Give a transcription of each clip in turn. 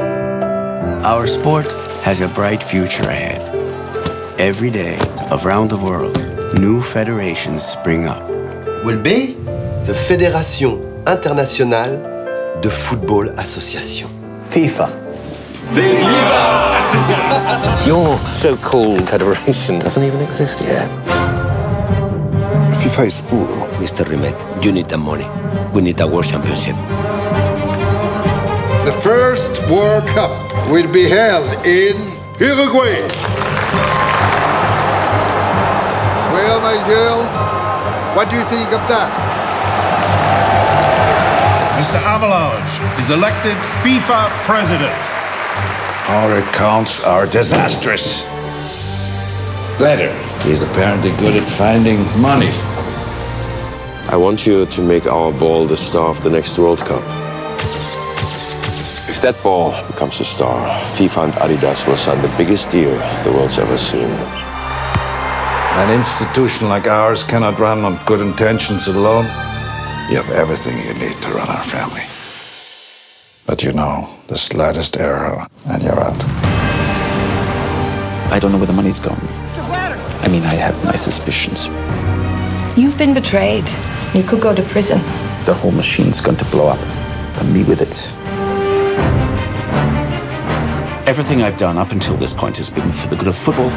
Our sport has a bright future ahead. Every day around the world, new federations spring up. Will be the Fédération Internationale de Football Association. FIFA. FIFA! Your so-called federation doesn't even exist yet. FIFA is poor. Mr. Rimet, you need the money. We need a world championship. The first World Cup will be held in Uruguay. Well, my girl, what do you think of that? Mr. Avalanche is elected FIFA president. Our accounts are disastrous. Later, he's apparently good at finding money. I want you to make our ball the star of the next World Cup. If that ball becomes a star, FIFA and Adidas will sign the biggest deal the world's ever seen. An institution like ours cannot run on good intentions alone. You have everything you need to run our family. But you know, the slightest error and you're out. I don't know where the money's gone. I mean, I have my suspicions. You've been betrayed. You could go to prison. The whole machine's going to blow up, and me with it. Everything I've done up until this point has been for the good of football.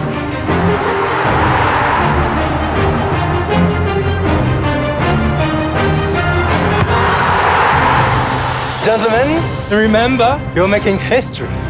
Gentlemen, remember, you're making history.